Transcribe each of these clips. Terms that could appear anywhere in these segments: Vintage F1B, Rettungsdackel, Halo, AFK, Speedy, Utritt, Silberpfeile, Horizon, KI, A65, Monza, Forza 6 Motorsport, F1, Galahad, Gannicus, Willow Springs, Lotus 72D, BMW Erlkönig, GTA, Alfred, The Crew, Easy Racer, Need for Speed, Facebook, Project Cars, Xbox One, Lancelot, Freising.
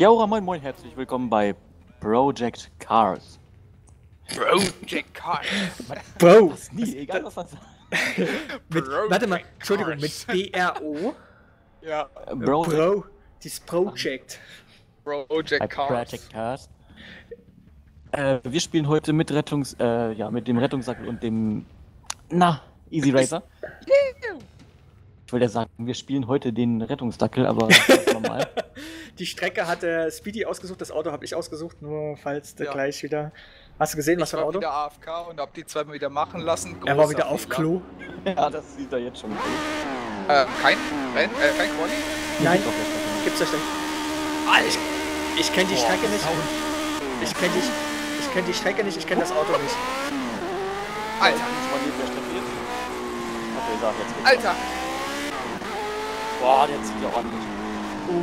Kia ora, moin moin, herzlich willkommen bei Project Cars. Project Cars. Bro. Das ist nie, egal was man sagt. Warte mal, Entschuldigung, mit BRO? Ja. Bro. Das Project. Project Cars. Project Cars. Wir spielen heute mit dem Rettungsdackel und dem Easy Racer. Ich wollte ja sagen, wir spielen heute den Rettungsdackel, aber normal. Die Strecke hatte Speedy ausgesucht, das Auto habe ich ausgesucht, nur falls du gleich wieder... Hast du gesehen, was für ein Auto? Ich war wieder AFK und hab die zweimal wieder machen lassen. Großer, er war wieder auf Klo. Ja, das sieht er jetzt schon. Kein Quali? Nein, gibt's ja schon. Ich kenne die Strecke nicht. Ich kenne die Strecke nicht, ich kenne das Auto nicht. Alter! Alter! Boah, der zieht ja ordentlich.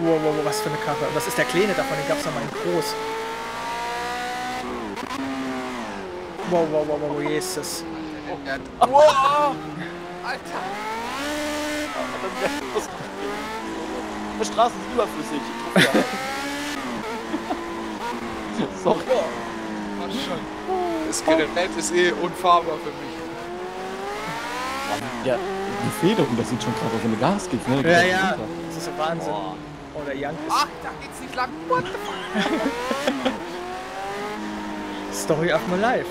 Wow, was für eine Karre. Was ist der Kleine davon? Den gab's nochmal in groß. Wow, Jesus. Wow! Alter! Die Straßen sind überflüssig. So, was schon. Das Skelett ist eh unfahrbar für mich. Ja, die Federung, das sieht schon krass aus, wenn du Gas gibst, ne? Ja, das ist ein Wahnsinn. Oh, der Young ist... Ach, da geht's nicht lang. What the fuck? Story of my life.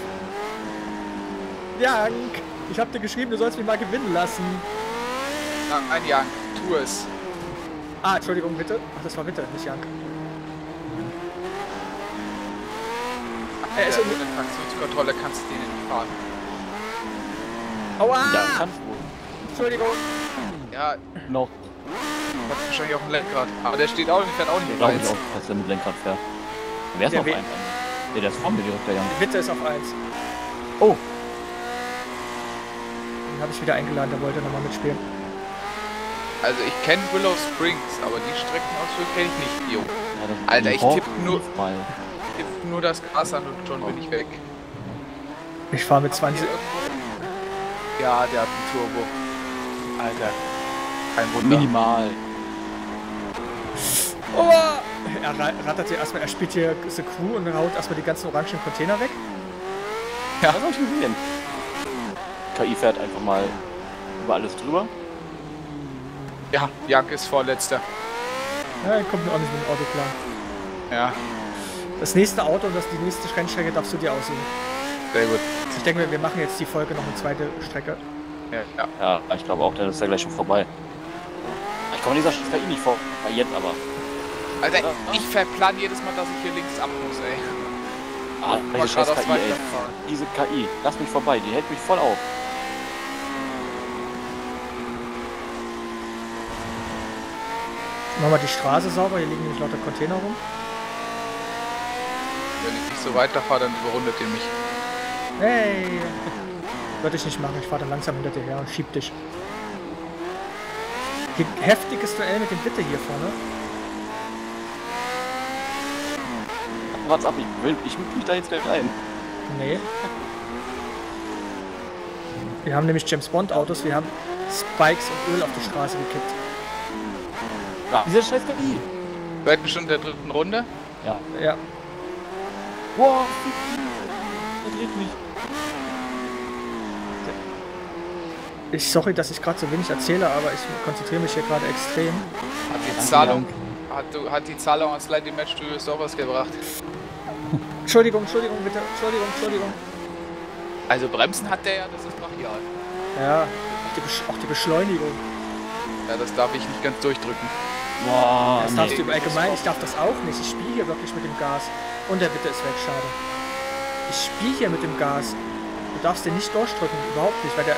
Young, ich hab dir geschrieben, du sollst mich mal gewinnen lassen. Nein, Young, tu es. Ah, Entschuldigung, bitte. Ach, das war Winter, nicht Young. Er ist ohne Traktionskontrolle, kannst du den nicht fahren. Aua! Ja, kannst du. Entschuldigung. Ja, noch. Das ist wahrscheinlich auf dem Lenkrad. Aber der steht auch nicht, fährt auch nicht rein. Ich glaube auch, dass er mit Lenkrad fährt. Wer ist noch auf 1? Ne, der ist vorne direkt, der Young. Winter ist auf 1. Oh. Den habe ich wieder eingeladen, der wollte nochmal mitspielen. Also ich kenne Willow Springs, aber die Streckenausflug kenne ich nicht, Jo. Ja, Alter, ich tippe nur... Nur das Gas an und schon bin ich weg. Ich fahre mit 20. Ja, der hat einen Turbo. Alter. Kein Wunder. Minimal. Oh! Er rattert hier erstmal, er spielt hier The Crew und haut erstmal die ganzen orangen Container weg. Ja, das hab ich gesehen. KI fährt einfach mal über alles drüber. Ja, Jank ist Vorletzter. Ja, er kommt mir auch nicht mit dem Auto klar. Ja. Das nächste Auto und die nächste Rennstrecke darfst du dir aussuchen. Sehr gut. Ich denke, wir machen jetzt die Folge noch eine zweite Strecke. Ja, ich glaube auch, dann ist ja gleich schon vorbei. Ich komme dieser Strecke nicht vor. Jetzt aber. Alter, ich verplan jedes Mal, dass ich hier links ab muss, ey. Ah, diese KI, lass mich vorbei, die hält mich voll auf. Machen wir die Straße sauber, hier liegen nämlich lauter Container rum. Wenn ich nicht so weiterfahre, dann überrundet ihr mich. Hey! Würde ich nicht machen, ich fahre dann langsam hinter dir her und schieb dich. Heftiges Duell mit dem Witte hier vorne. Wart's ab, ich mich da jetzt gleich rein. Nee. Wir haben nämlich James Bond Autos, wir haben Spikes und Öl auf die Straße gekippt. Ja. Dieser scheiß KI. Seid ihr schon in der dritten Runde? Ja. Wow, das dreht mich. Sorry, dass ich gerade so wenig erzähle, aber ich konzentriere mich hier gerade extrem. Hat die Zahlung ans Light Match Studio Softwares gebracht. Entschuldigung, bitte. Entschuldigung. Also Bremsen hat der ja, das ist brachial. Ja, auch die Beschleunigung. Ja, das darf ich nicht ganz durchdrücken. Wow, das darfst du im Allgemeinen, ich darf das auch nicht. Ich spiele hier wirklich mit dem Gas. Und der Witte ist weg, schade. Ich spiele hier mit dem Gas. Du darfst den nicht durchdrücken, überhaupt nicht, weil der...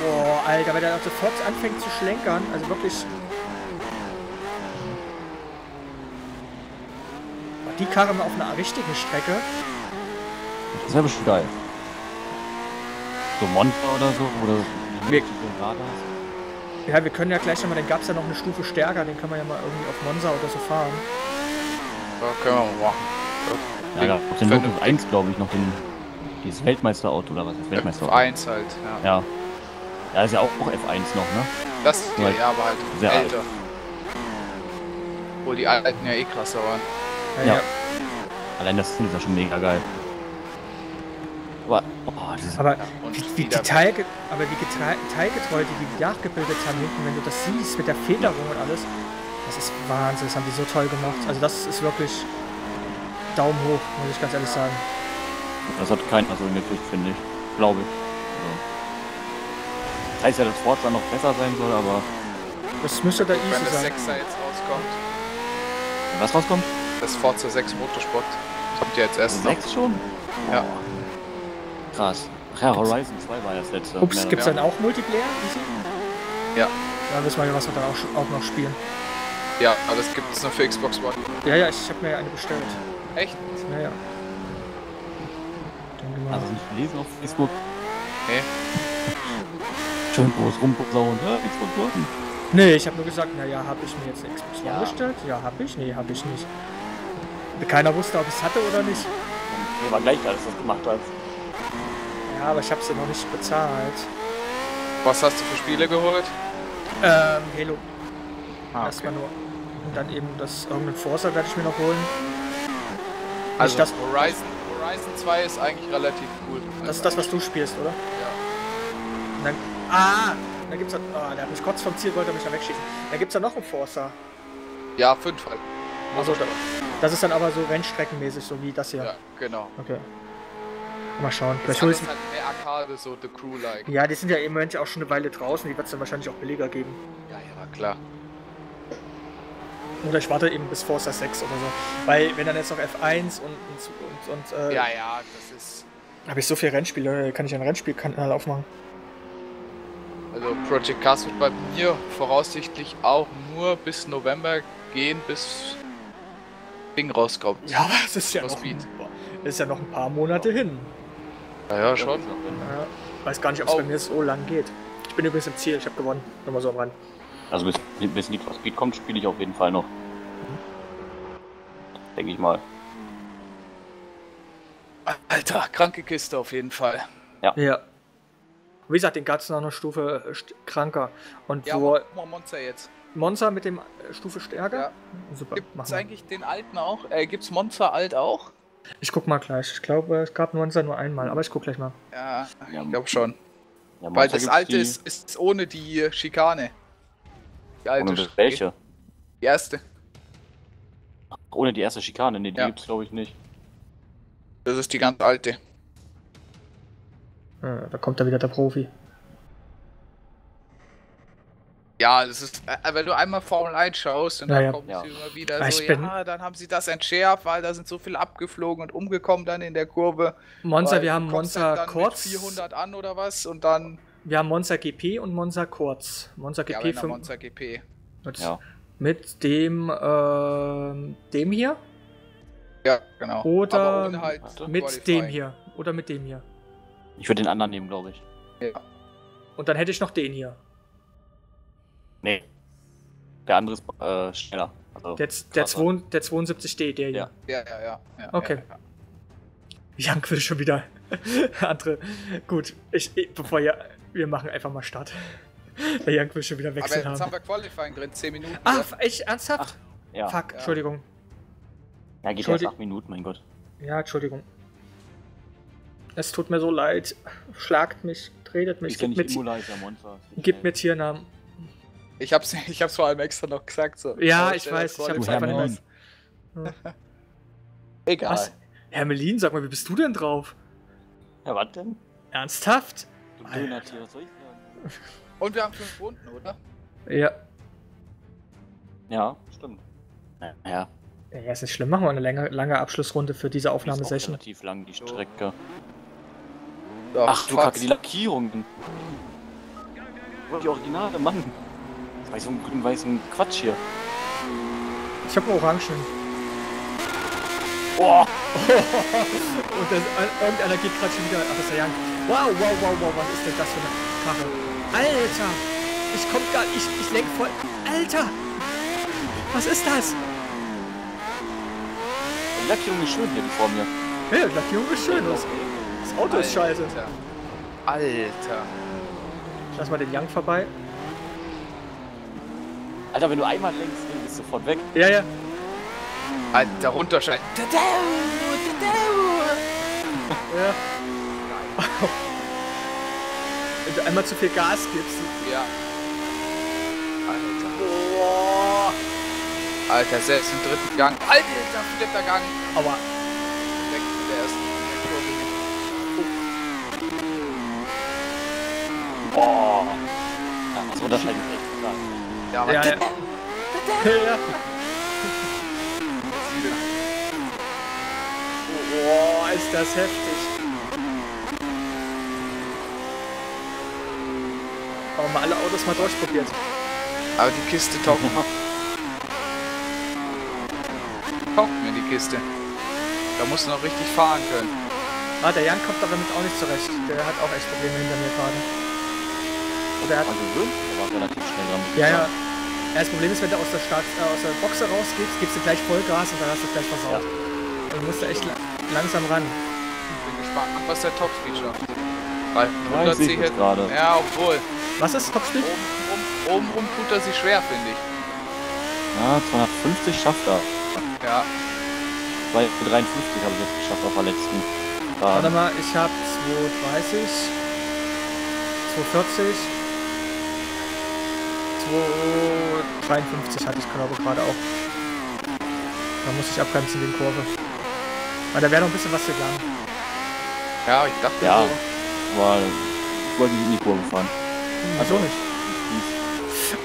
Boah, Alter, weil der sofort anfängt zu schlenkern, also wirklich... Die Karre mal auf einer richtigen Strecke. Das wäre bestimmt geil. So Monza oder so, oder... Ja, wir können ja gleich nochmal, den gab es ja noch eine Stufe stärker, den können wir ja mal irgendwie auf Monza oder so fahren. Ja, können wir machen. Ja, da gab es den Lotus 1, glaube ich, noch dieses Weltmeisterauto oder was? Das Weltmeisterauto. F1 halt, ja. Ja, ist ja auch F1 noch, ne? Das ist ja, aber halt älter. Obwohl die alten ja eh krasser waren. Ja, ja. Allein das Ding ist ja schon mega geil. Aber, oh, aber, ja, die Detailgetreue, die die nachgebildet haben hinten, wenn du das siehst mit der Federung und alles, das ist Wahnsinn, das haben die so toll gemacht. Also das ist wirklich Daumen hoch, muss ich ganz ehrlich sagen. Das hat keiner so hingekriegt, finde ich. Glaube ich. Also. Heißt ja, dass Forza noch besser sein soll, aber... Das müsste da easy sein. Wenn das 6er jetzt rauskommt. Was rauskommt? Das Forza 6 Motorsport. Das kommt ja jetzt erst noch. 6 schon? Ja. Krass. Ach ja, Horizon 2 war das letzte. Ups, gibt's dann auch Multiplayer? Ja. Da wissen wir ja, was wir dann auch noch spielen. Ja, aber das gibt es noch für Xbox One. Ja, ja, ich habe mir eine bestellt. Echt? Ja, ja. Also nicht lesen auf Facebook. Nee. Schön groß rumsauen, ne? Xbox One. Nee, ich habe nur gesagt, naja, habe ich mir jetzt eine Xbox One bestellt? Ja, habe ich? Nee, habe ich nicht. Keiner wusste, ob ich es hatte oder nicht. Mir war gleich, als du das gemacht hast. Ja, aber ich habe es ja noch nicht bezahlt. Was hast du für Spiele geholt? Halo. Ah, okay. Erstmal nur. Und dann eben das irgendein Forza werde ich mir noch holen. Also das Horizon 2 ist eigentlich relativ cool. Das ist das, was du spielst, oder? Ja. Und dann, da gibt's dann, der hat mich kurz vom Ziel, wollte mich da wegschicken. Da gibt's dann noch ein Forza. Ja, 5 halt. Also, das ist dann aber so rennstreckenmäßig, so wie das hier. Ja, genau. Okay. Mal schauen. Vielleicht hol ich halt mehr Arcade, so The Crew-like. Ja, die sind ja im Moment auch schon eine Weile draußen, die wird es dann wahrscheinlich auch billiger geben. Ja, ja, klar. Oder ich warte eben bis Forza 6 oder so. Weil wenn dann jetzt noch F1 und ja, ja, das ist... Habe ich so viele Rennspiele, kann ich einen Rennspielkanal aufmachen. Also Project Cars wird bei mir voraussichtlich auch nur bis November gehen, bis Ding rauskommt. Ja, aber es ist ja noch ein paar Monate hin. Naja, schon. Ja, weiß gar nicht, ob es bei mir so lang geht. Ich bin übrigens im Ziel, ich habe gewonnen. Nochmal so am Rand. Also bis Need for Speed kommt, spiele ich auf jeden Fall noch. Denke ich mal. Alter, kranke Kiste auf jeden Fall. Ja. Ja. Wie gesagt, den gab es noch eine Stufe kranker. Und ja, wo Monza jetzt. Monza mit dem Stufe stärker? Ja. Super. Gibt's eigentlich den alten auch? Gibt's Monza alt auch? Ich guck mal gleich. Ich glaube, es gab Monza nur einmal, aber ich guck gleich mal. Ja, ich glaube schon. Ja, weil das alte ist ohne die Schikane. Die alte. Ohne welche? Die erste. Ohne die erste Schikane? Ne, die gibt's glaube ich nicht. Das ist die ganz alte. Da kommt da wieder der Profi. Ja, das ist, wenn du einmal Formel 1 schaust und dann kommen sie immer wieder so, dann haben sie das entschärft, weil da sind so viele abgeflogen und umgekommen dann in der Kurve. Monza, wir haben Monza kurz. 400 an oder was und dann... Wir haben Monza GP und Monza kurz. Monza GP ja, 5. Monza GP. Mit dem hier? Ja, genau. Oder halt mit dem hier. Oder mit dem hier. Ich würde den anderen nehmen, glaube ich. Ja. Und dann hätte ich noch den hier. Nee. Der andere ist schneller. Also der 72D, der hier. Ja, ja, ja. Okay. Ja, ja. Jank würde schon wieder andere. Gut, wir machen einfach mal Start. Der Jank will schon wieder wechseln. Aber jetzt haben wir Qualifying drin, 10 Minuten. Ach, echt? Ernsthaft? Ach, ja. Fuck, Entschuldigung. Ja, geht erst 8 Minuten, mein Gott. Ja, Entschuldigung. Es tut mir so leid. Schlagt mich, tretet mich. Gebt mir Tiernamen. Ich hab's vor allem extra noch gesagt. So. Ja, ich weiß. Ich hab's einfach nicht mehr. Egal. Was? Hermelin, sag mal, wie bist du denn drauf? Ja, was denn? Ernsthaft? Du Döner-Tier, was soll ich sagen? Und wir haben 5 Runden, oder? Ja. Ja, stimmt. Ja. Ja, ist nicht schlimm. Machen wir eine lange Abschlussrunde für diese Aufnahmesession. Die ist auch relativ lang, die Strecke. Doch, ach du Kacke, die Lackierungen. Die Originale, Mann. Das war so ein grün-weißen Quatsch hier. Ich hab Orangen. Boah! Und irgendeiner geht gerade schon wieder. Ach, das ist der Young. Wow, wow, wow, wow, was ist denn das für eine Karre? Alter! Ich komm gar nicht. Ich lenk voll. Alter! Was ist das? Die Lackierung ist schön hier vor mir. Ja, die Lackierung ist schön. Das Auto ist scheiße. Alter. Ich lass mal den Young vorbei. Alter, wenn du einmal längst ist sofort weg. Ja, ja. Alter, runterscheint. Ja. Wenn du einmal zu viel Gas gibst. Ja. Alter. Boah. Alter, selbst im dritten Gang. Alter, vierter Gang. Aua. Weg mit der ersten Kurve. Boah. Ja, was runterscheint direkt. Ja, aber ja, ja. Ja. Boah, ist das heftig. Haben wir alle Autos mal durchprobiert. Aber die Kiste taugt mir. Taugt mir die Kiste. Da musst du noch richtig fahren können. Ah, der Jan kommt aber damit auch nicht zurecht. Der hat auch echt Probleme hinter mir gerade. Der hat aber relativ schnell dran. Ja, ja. Das Problem ist, wenn du aus der, aus der Box rausgibst, gibst du gleich Vollgas und dann hast du gleich versaut. Ja. Dann musst du echt langsam ran. Ich bin gespannt, was der Topspeed schafft. 110 jetzt gerade. Ja, obwohl. Was ist Topspeed? Obenrum tut er sich schwer, finde ich. Ja, 250 schafft er. Ja. 253 habe ich jetzt geschafft auf der letzten. Da. Warte mal, ich habe 230, 240, 253 hatte ich glaube gerade auch. Da muss ich abbremsen in die Kurve. Aber da wäre noch ein bisschen was gegangen. Ja, ich dachte ja. Weil ich wollte nicht in die Kurve fahren. Also nicht.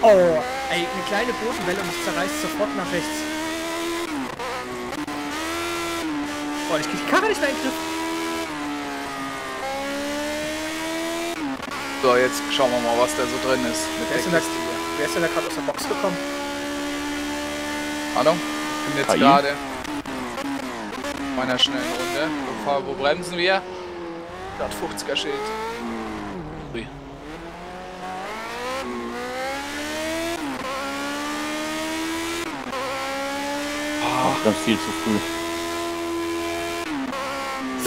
Oh, ey, eine kleine Bodenwelle und ich zerreißt sofort nach rechts. Oh, ich krieg die Karre nicht mehr in den Griff. So, jetzt schauen wir mal, was da so drin ist. Wer ist denn da gerade aus der Box gekommen? Ahnung, ich bin jetzt gerade in meiner schnellen Runde. Wo bremsen wir? Das 50er Schild. Ach, das ist viel zu früh.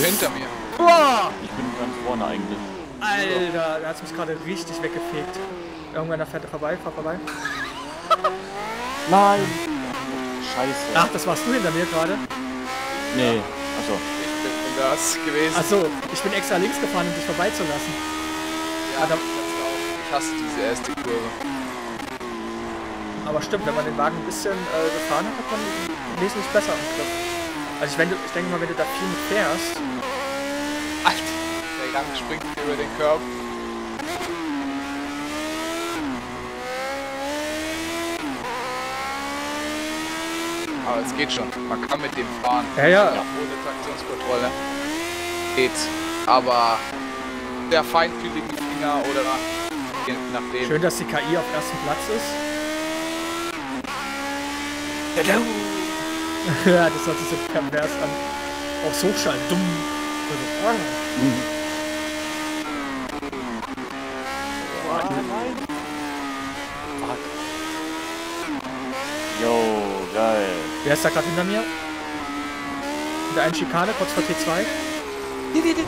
Hinter mir. Boah! Ich bin ganz vorne eigentlich. Alter, da hat mich gerade richtig weggefegt. Irgendwann fährt er vorbei, fahr vorbei. Nein! Scheiße. Ach, das warst du hinter mir gerade? Nee, ja. Achso. Das gewesen. Achso, ich bin extra links gefahren, um dich vorbeizulassen. Ja, aber ich hasse diese erste Kurve. Aber stimmt, wenn man den Wagen ein bisschen gefahren hat, hat man wesentlich besser am Griff. Also ich denke mal, wenn du da viel mit fährst... Alter, der Gang springt über den Curb. Aber es geht schon. Man kann mit dem fahren. Ja, ja. Ohne Traktionskontrolle. Geht. Aber der feinfühligen Finger oder nach dem. Schön, dass die KI auf ersten Platz ist. Ja, das hört sich so pervers an. Auch so schall. Dumm. Oh, nein. Fuck. Yo. Geil. Wer ist da gerade hinter mir? In der einen Schikane, kurz vor T2. Ihr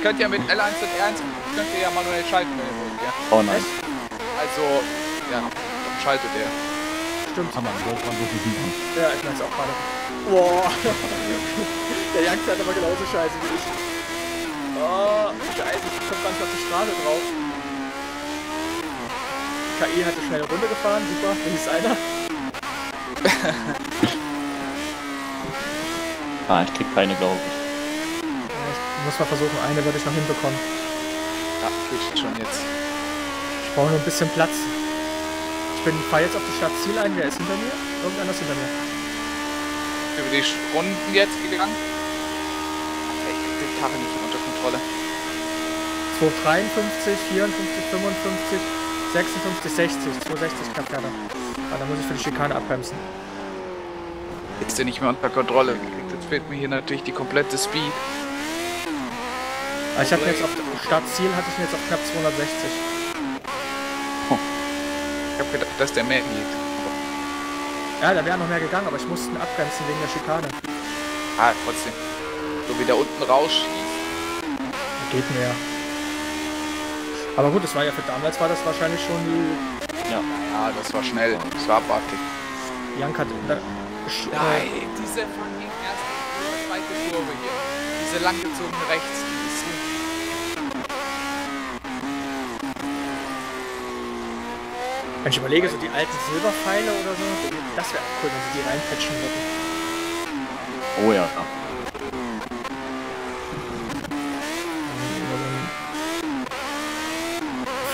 könnt ja mit L1 und R1 könnt ihr ja manuell schalten, wenn ihr wollt, ja. Oh nice. Also, ja, dann schaltet er. Stimmt. Kann man so gut. Ja, ich mein's auch gerade. Boah. Der Jagd hat aber genauso scheiße wie ich. Oh, scheiße, ich komm gar nicht auf die Straße drauf. KI hat eine schnelle Runde gefahren, super, wenigstens einer. Ah, ich krieg keine, glaube ich. Ich muss mal versuchen, eine werde ich noch hinbekommen. Ja, krieg ich schon jetzt. Ich brauche nur ein bisschen Platz. Ich fahre jetzt auf die Stadtziel ein. Wer ist hinter mir? Irgendeiner ist hinter mir. Über die Runden jetzt gegangen. Ich krieg den Karre nicht unter Kontrolle. 253, 54, 55, 56, 60. 260 kann keiner. Ah, da muss ich für die Schikane abbremsen. Jetzt den nicht mehr unter Kontrolle gekriegt. Jetzt fehlt mir hier natürlich die komplette Speed. Also ich hatte jetzt auf Startziel hatte ich mir jetzt auf knapp 260. Oh. Ich habe gedacht, dass der mehr geht. Ja, da wäre noch mehr gegangen, aber ich musste ihn abbremsen wegen der Schikane. Ah, trotzdem. So wie da unten rausschießt. Geht mehr. Aber gut, das war ja für damals war das wahrscheinlich schon die. Ja. Ah, das war schnell. Das war abartig. Janka, nein, diese von gegen erste und zweite Kurve hier. Diese langgezogene rechts. Wenn ich überlege, so die alten Silberpfeile oder so, das wäre cool, wenn sie die reinpatchen würden. Oh ja.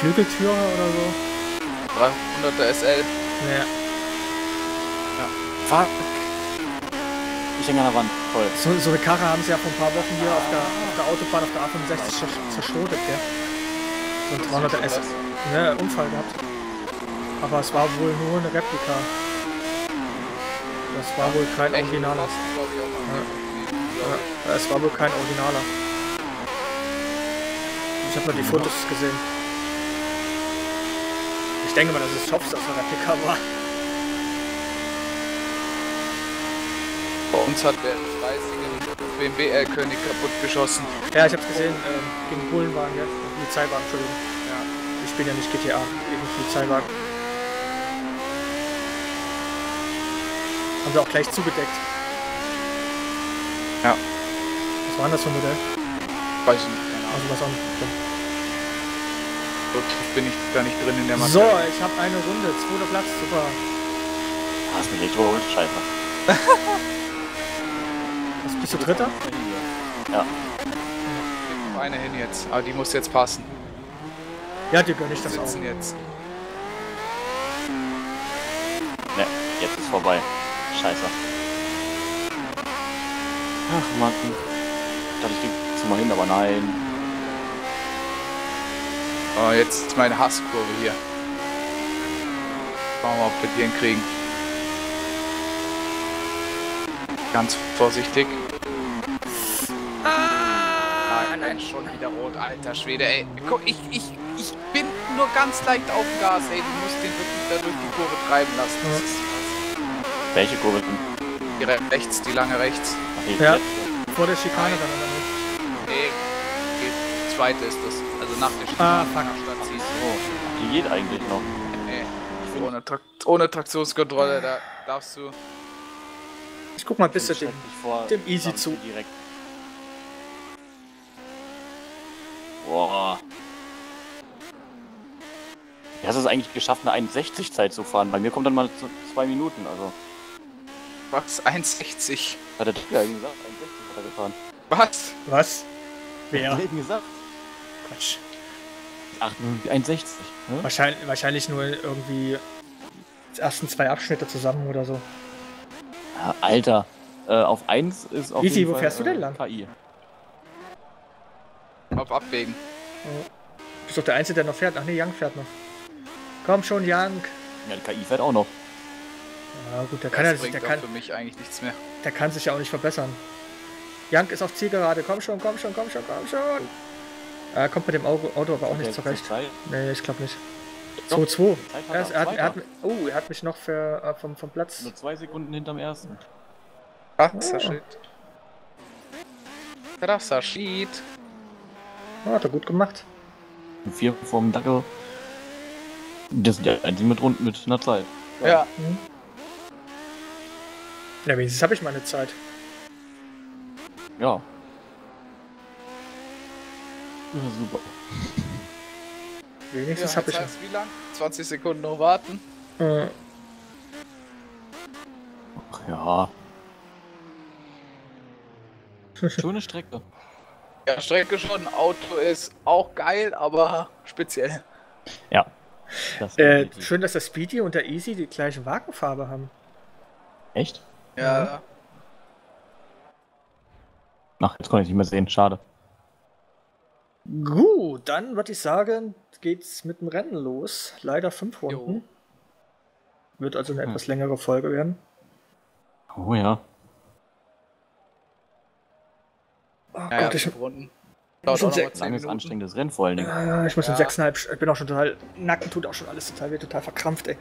Flügeltüre oder so. 300er SL. Ja. Ja. Fuck. Ich hänge an der Wand. Voll. So eine Karre haben sie ja vor ein paar Wochen hier auf der Autobahn auf der A65 zerschrotet, gell? So ein 300er SL. Ne, Unfall gehabt. Aber es war wohl nur eine Replika. Das war wohl kein Originaler. Ja. Es war wohl kein Originaler. Ich habe nur die Fotos gesehen. Ich denke mal, dass es Shops aus einer Replika war. Bei uns hat der Freisingen BMW Erlkönig kaputt geschossen. Ja, ich habe es gesehen. Gegen Bullenwagen, ja. Polizeiwagen, Entschuldigung. Ja. Ich bin ja nicht GTA, eben Polizeiwagen. Haben wir auch gleich zugedeckt. Ja. Was war denn das für ein Modell? Weiß ich nicht. Also was auch nicht. So tief bin ich da nicht drin in der Masse. So, ich habe eine Runde. 2. Platz, super. Hast mich echt überholt, scheiße. Bist du 3.? Ja. Ich habe eine hin jetzt, aber die muss jetzt passen. Ja, dir gönne ich das auch. Jetzt. Ne, jetzt ist vorbei. Scheiße. Ach Mann. Ich dachte, ich krieg das mal hin, aber nein. Oh, jetzt ist meine Hasskurve hier. Schauen wir mal, ob wir die hinkriegen. Ganz vorsichtig. Ah, nein, schon wieder rot, alter Schwede, ey. Guck, ich bin nur ganz leicht auf dem Gas, ey. Du musst den wirklich da durch die Kurve treiben lassen. Das ist welche Kurve? Die rechts, die lange rechts. Okay. Ja, vor der Schikane dann oder nicht? Nee, die zweite ist das. Also nach der Schikane. Ah, oh, die geht eigentlich noch. Nee, ohne Traktionskontrolle, da darfst du... Ich guck mal bis dem Easy zu. Direkt. Boah. Du hast es eigentlich geschafft, eine 1,60 Zeit zu fahren. Bei mir kommt dann mal 2 Minuten, also... Was? 1,60? Hat der Digga eben gesagt, 1,60 hat er gefahren. Was? Was? Wer? Hat der eben gesagt? Quatsch. 1,60. Hm? Wahrscheinlich nur irgendwie die ersten 2 Abschnitte zusammen oder so. Ja, Alter. Auf 1 ist auf Easy, jeden Fall, wo fährst du denn lang? KI. Auf Abwägen. Du bist doch der Einzige, der noch fährt. Ach ne, Young fährt noch. Komm schon, Young. Ja, die KI fährt auch noch. Ja gut, der kann für mich eigentlich nichts mehr. Der kann sich ja auch nicht verbessern. Jank ist auf Zielgerade. Komm schon. Er kommt mit dem Auto aber auch nicht zurecht. Nee, ich glaube nicht. 2-2. Er hat mich noch vom Platz. Nur 2 Sekunden hinterm ersten. Ach, Sashid. Ach, Sashid. Hat er gut gemacht. 4 vom Dackel. Das ist der einzige mit Runden mit einer Zeit. Ja. Ja, wenigstens habe ich meine Zeit. Ja. Super. Wenigstens ja, habe ich. Wie lang? 20 Sekunden noch warten. Ach ja. Schöne Strecke. Ja, Strecke schon. Auto ist auch geil, aber speziell. Ja. Das schön, dass der Speedy und der Easy die gleiche Wagenfarbe haben. Echt? Ja. Ach, jetzt konnte ich nicht mehr sehen, schade. Gut, dann würde ich sagen, geht's mit dem Rennen los. Leider 5 Runden. Jo. Wird also eine etwas längere Folge werden. Oh ja. Oh ja, Gott, ja, ich muss langes, anstrengendes Rennen vor allen Dingen. Ja, ich muss in 6,5. Ich bin auch schon total. Nacken tut auch schon alles total weh, total verkrampft, ey.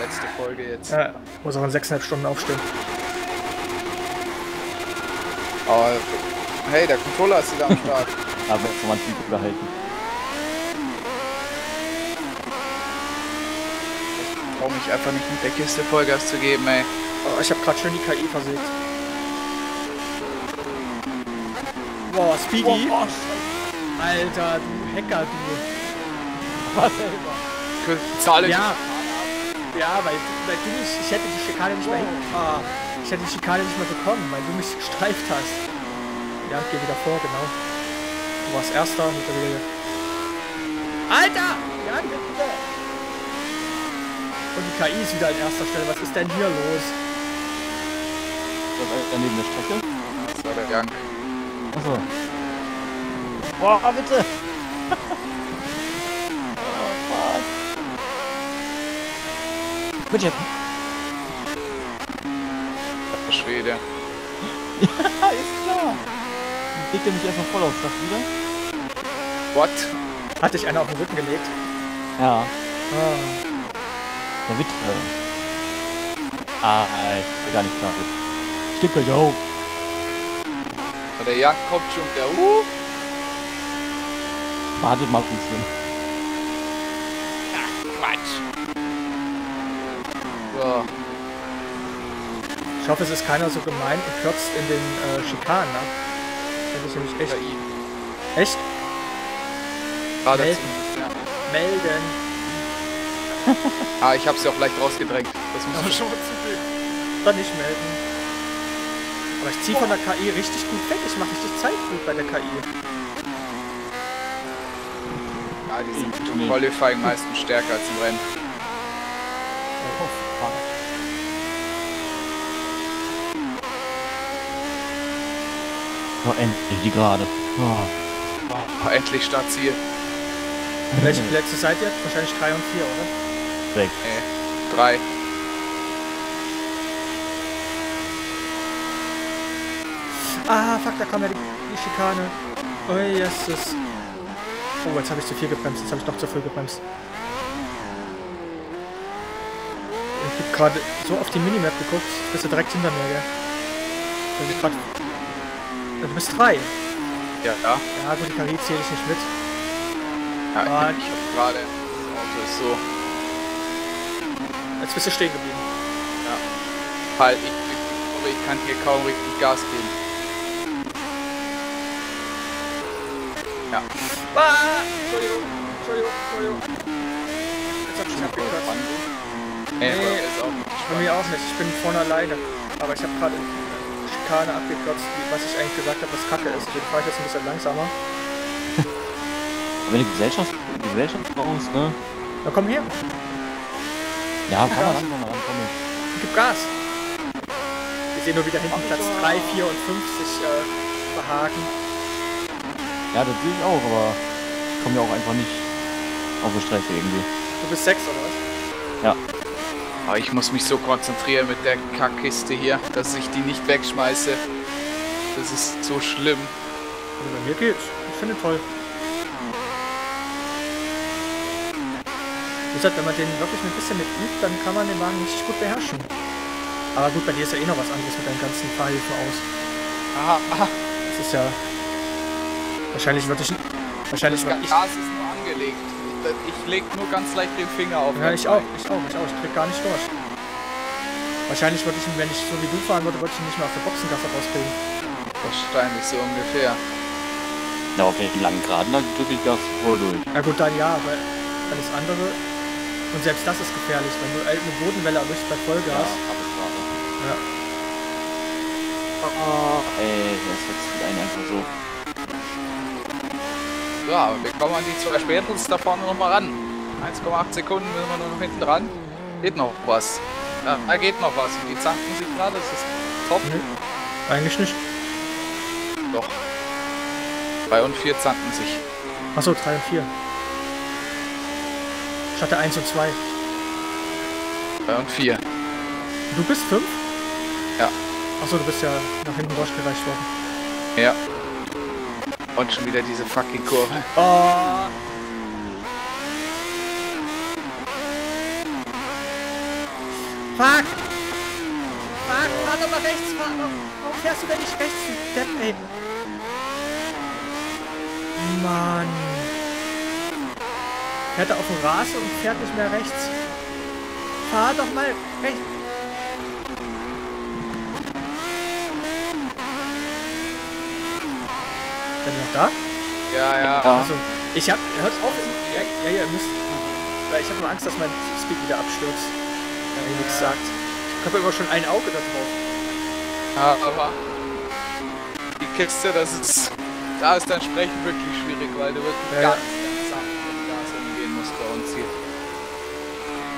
Letzte Folge jetzt. Ja, muss auch in 6,5 Stunden aufstehen. Oh, hey, der Controller ist wieder am Start. Aber jetzt kann man es nicht behalten. warum ich einfach nicht mit der Kiste Vollgas zu geben, ey. Oh, ich hab grad schön die KI versucht. Boah, Speedy. Oh, oh. Alter, du Hacker, du. Was, ey? Ja. Ja, weil du mich, ich hätte die Schikane nicht mehr ich hätte die Schikane nicht mehr bekommen, weil du mich gestreift hast. Ja, ich geh wieder vor, genau. Du warst Erster mit der Regel. Alter! Ja, bitte! Und die KI ist wieder an erster Stelle. Was ist denn hier los? Da neben der Strecke? Das war der Gang. Achso. Boah, bitte! Budget. Ach, Schwede. Ja, ist klar. Legt er mich erstmal voll aufs Dach wieder? What? Hat dich einer auf den Rücken gelegt? Ja. Der Witz. Alter, gar nicht klar. Sticke, yo. Der Jagd kommt schon, der wartet mal ein bisschen. Ach, Quatsch. So. Ich hoffe, es ist keiner so gemein und klotzt in den Schikanen ab. Das ist nämlich echt. Echt? Gerade melden. Ja. Melden. Ich hab's ja auch leicht rausgedrängt. Das muss man schon zugeben. Dann nicht melden. Aber ich zieh von der KI richtig gut weg. Ich mach richtig Zeit gut bei der KI. Ja, die sind im Qualifying meistens stärker als im Rennen. Oh. Oh, endlich die Gerade. Oh. Oh, endlich Startziel. Welche Plätze seid ihr? Wahrscheinlich 3 und 4, oder? 6. 3. Ah, fuck, da kam ja die Schikane. Oh, Jesus. Oh, jetzt habe ich zu viel gebremst. Jetzt habe ich noch zu viel gebremst. Ich hab gerade so auf die Minimap geguckt. Bist du direkt hinter mir, gell? Du bist 3. Ja, ja. Ja, gut, die KI zähle ich nicht mit. Ja, ah, ich hab gerade. Das Auto ist so. Jetzt bist du stehen geblieben. Ja. Halt, ich kann hier kaum richtig Gas geben. Ja. Ah! Entschuldigung, Entschuldigung. Jetzt hab ich schon abgekürzt. Nee, ich bin mir auch nicht, ich bin vorne alleine. Aber ich habe gerade die Schikane abgeklotzt, was ich eigentlich gesagt habe, was kacke ist. Deswegen fahre ich jetzt ein bisschen langsamer. Wenn die Gesellschaft bei uns, ne? Na komm her! Ja, komm mal ran, komm her. Gib Gas! Wir sehen nur wieder hinten Platz 3, 4 und 5 sich behaken. Ja, das sehe ich auch, aber ich komme ja auch einfach nicht auf die Strecke irgendwie. Du bist 6 oder was? Ja. Ich muss mich so konzentrieren mit der Kackkiste hier, dass ich die nicht wegschmeiße. Das ist so schlimm. Also bei mir geht's. Ich finde toll. Wie gesagt, wenn man den wirklich ein bisschen mit übt, dann kann man den Wagen richtig gut beherrschen. Aber gut, bei dir ist ja eh noch was anderes mit deinen ganzen Fahrhilfen aus. Aha, aha. Das ist ja... Wahrscheinlich wirklich... Wahrscheinlich das Gas ist nur angelegt. Ich leg nur ganz leicht den Finger auf. Ja, ich auch. Ich krieg gar nicht durch. Wahrscheinlich würde ich, wenn ich so wie du fahren würde, würde ich ihn nicht mehr aus der Boxengasse rauskriegen. Wahrscheinlich so ungefähr. Na, auf den langen Geraden, dann drücke ich das wohl durch. Na gut, dann ja, weil alles andere... Und selbst das ist gefährlich, wenn du eine Bodenwelle erwischt bei Vollgas. Ja, aber schade. Ja. Oh, ey, das ist jetzt einfach so... Ja, wir kommen an die 2 spätestens da vorne nochmal ran. 1,8 Sekunden müssen wir nur noch hinten dran. Geht noch was. Ja, da geht noch was. Und die zanken sich gerade, das ist top. Nee, eigentlich nicht. Doch. 3 und 4 zanken sich. Achso, 3 und 4. Ich hatte 1 und 2. 3 und 4. Du bist 5? Ja. Achso, du bist ja nach hinten durchgereicht worden. Ja. Und schon wieder diese fucking Kurve. Oh. Fuck! Fuck, fahr doch mal rechts, fahr doch! Warum fährst du denn nicht rechts, du Depp, ey? Mann! Fährt er auf dem Rasen und fährt nicht mehr rechts. Fahr doch mal rechts. Seid ihr noch da? Ja, ja. Also, ich hab... Hört auf. Ja, ihr müsst... Weil ich hab nur Angst, dass mein Speed wieder abstürzt. Wenn ihr nichts sagt. Ich hab ja immer schon ein Auge da drauf. Ja, aber... Die Kiste, das ist... Da ist dein Sprechen wirklich schwierig, weil du wirklich ganz sacht mit Gas umgehen musst bei uns hier.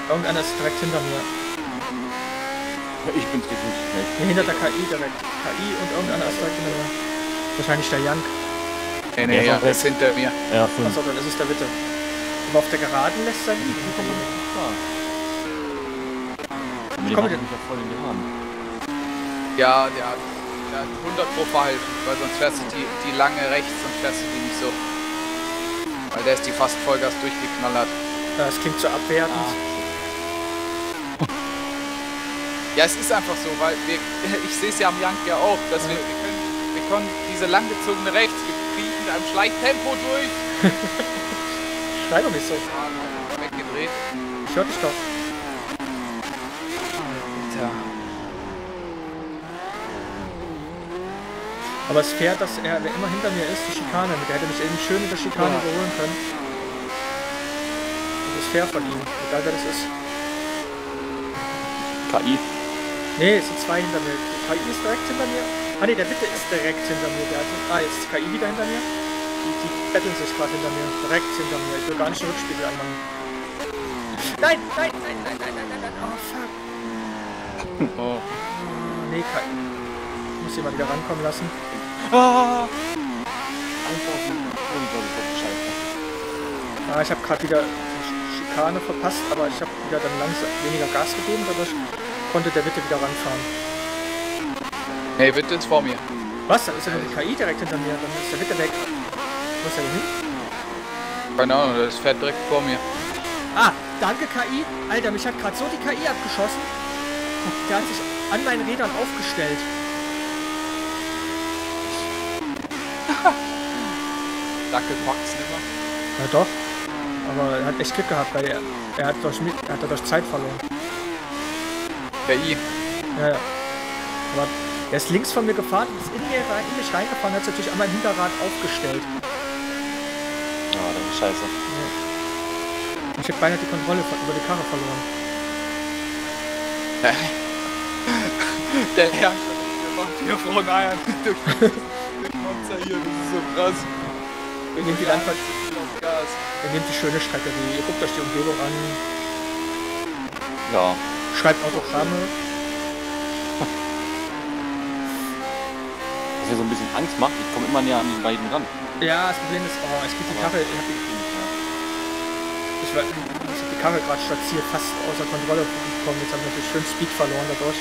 Irgendeiner ist direkt hinter mir. Ich bin definitiv nicht. Nee, hinter der KI direkt. KI und irgendeiner ist direkt hinter mir. Wahrscheinlich der Jank. Nee, ja, der ist hinter mir. Ja, achso, dann ist es der Witte. Aber auf der Geraden lässt er liegen. Wie kommt man denn? Ja. Komm, der hat mich ja voll in die Hand. Ja, der hat 100 Pro verhalten, weil sonst fährst du die lange rechts und fährst du die nicht so. Weil der ist die fast Vollgas durchgeknallert. Das klingt so abwertend. Ja, es ist einfach so, weil ich sehe es ja am Jank ja auch, dass wir können diese langgezogene rechts, wir kriegen mit einem Schleichtempo durch. Schleich doch nicht so. Weggedreht. Ich hör dich doch. Alter. Aber es fährt, dass er immer hinter mir ist, die Schikane. Der hätte mich eben schön mit der Schikane überholen können. Das ist fair von ihm, egal wer das ist. KI. Nee, es sind zwei hinter mir. Die KI ist direkt hinter mir. Ah ne, der Witte ist direkt hinter mir. Jetzt ist die KI wieder hinter mir. Die betteln sich gerade hinter mir. Direkt hinter mir. Ich will gar nicht den Rückspiegel anmachen. Nein. Oh, fuck. Oh. Nee, KI. Ich muss hier mal wieder rankommen lassen. Oh. Ah, ich hab gerade wieder Schikane verpasst, aber ich habe wieder dann langsam weniger Gas gegeben, dadurch konnte der Witte wieder ranfahren. Hey, Witte ist vor mir. Was? Dann ist ja nur die KI direkt hinter mir, dann ist der Witte weg. Wo ist der denn hin? Keine Ahnung, das fährt direkt vor mir. Ah, danke KI. Alter, mich hat gerade so die KI abgeschossen. Der hat sich an meinen Rädern aufgestellt. Dackel packt's nicht mehr. Ja doch. Aber er hat echt Glück gehabt, weil er hat dadurch Zeit verloren. KI. Ja. Aber er ist links von mir gefahren, ist in mich reingefahren, hat sich natürlich an meinem Hinterrad aufgestellt. Ja, das ist scheiße. Ja. Ich hab beinahe die Kontrolle über die Karre verloren. Der Herr, der macht hier frohen Eiern. durch Monza hier, das ist so krass. Wir nehmen die Landfahrt. Ihr nehmt die schöne Strecke, ihr guckt euch die Umgebung an. Ja. Schreibt Autogramme. Was mir so ein bisschen Angst macht, ich komme immer näher an die beiden ran. Ja, das Problem ist, es gibt die Karre. Ich hab die Karre gerade statiert, fast außer Kontrolle gekommen. Jetzt haben wir natürlich schön Speed verloren dadurch.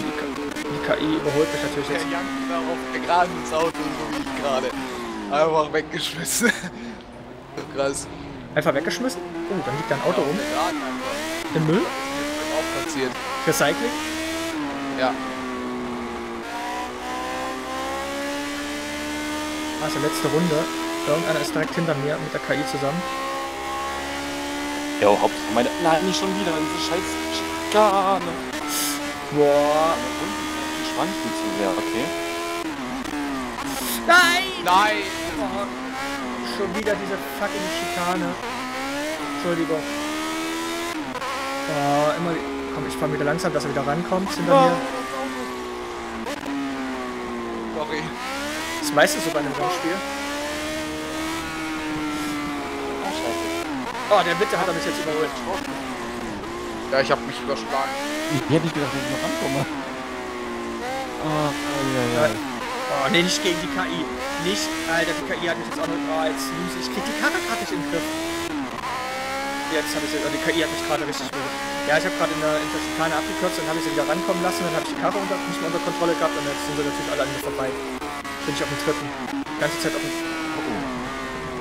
Und die KI überholt mich natürlich jetzt. Der Jank darauf gerade ins Auto, so wie ich gerade. Einfach weggeschmissen. So krass. Einfach weggeschmissen? Oh, dann liegt da ein Auto rum. Im Müll? Auch platziert. Recycling? Ja. Also letzte Runde. Irgendeiner ist direkt hinter mir mit der KI zusammen. Ja, Hauptsache meine... Nein, nicht schon wieder. Diese scheiß Schikane. Boah. Die schwanken zu sehr, okay. Nein! Oh, schon wieder diese fucking Schikane. Entschuldigung. Oh, immer... Komm, ich fahr wieder langsam, dass er wieder rankommt hinter mir. Sorry. Das meiste so bei einem Rennspiel. Oh, der Witte hat er mich jetzt überholt. Ja, ich hab mich überschlagen. Ich hätte nicht gedacht, dass ich noch rankomme. Oh, ja. Oh, nee, nicht gegen die KI. Nicht, Alter, die KI hat mich jetzt auch noch... Oh, jetzt lose ich. Ich krieg die Karre gerade nicht im Griff. Jetzt habe ich sie... Oh, die KI hat mich gerade richtig berührt. Ja, ich habe gerade in der Schikane abgekürzt, dann habe ich sie wieder rankommen lassen, dann habe ich die Karre nicht mehr unter Kontrolle gehabt und jetzt sind sie natürlich alle an mir vorbei. Bin ich auf dem dritten. Die ganze Zeit auf dem...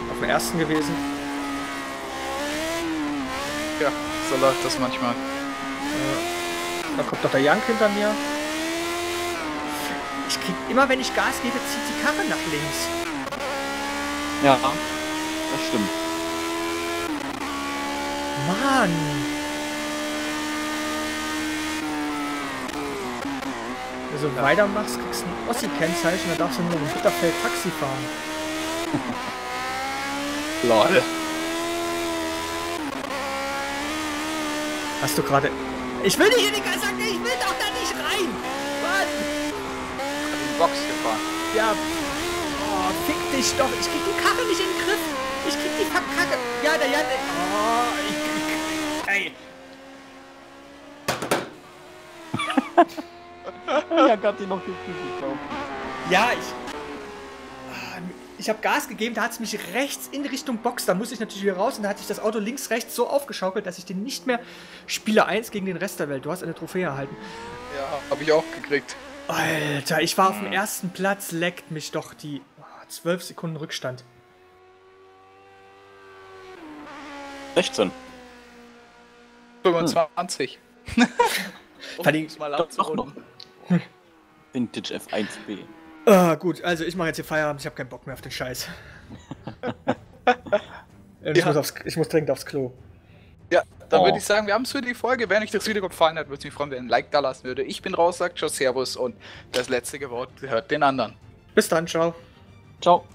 Auf dem ersten gewesen. Ja, so läuft das manchmal. Ja. Da kommt doch der Jank hinter mir. Ich krieg, immer wenn ich Gas gebe, zieht die Karre nach links. Ja, das stimmt. Mann! Also wenn du weitermachst, kriegst du ein Ossi-Kennzeichen, da darfst du nur im Bitterfeld Taxi fahren. Lol. Hast du gerade... Ich will nicht in die Kassacke, ich will doch da nicht rein! Mann! Ich hab in die Box gefahren. Ja. Oh, fick dich doch. Ich krieg die Karre nicht in den Griff. Ich krieg die Kacke. Ja, der Jan... Oh, ey. Ja, Gott, die noch gekriegt. Ja, ich habe Gas gegeben, da hat es mich rechts in Richtung Box, da musste ich natürlich wieder raus und da hatte ich das Auto links, rechts so aufgeschaukelt, dass ich den nicht mehr spiele. 1 gegen den Rest der Welt, du hast eine Trophäe erhalten. Ja, habe ich auch gekriegt. Alter, ich war auf dem ersten Platz, leckt mich doch die 12 Sekunden Rückstand. 16. 25. Mal noch. Vintage F1B. Ah, gut, also ich mache jetzt hier Feierabend, ich habe keinen Bock mehr auf den Scheiß. ich muss dringend aufs Klo. Ja, dann würde ich sagen, wir haben es für die Folge. Wenn euch das Video gefallen hat, würde ich mich freuen, wenn ihr ein Like da lassen würde. Ich bin raus, sagt schon Servus und das letzte Wort gehört den anderen. Bis dann, ciao. Ciao.